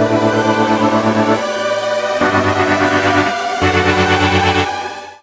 please.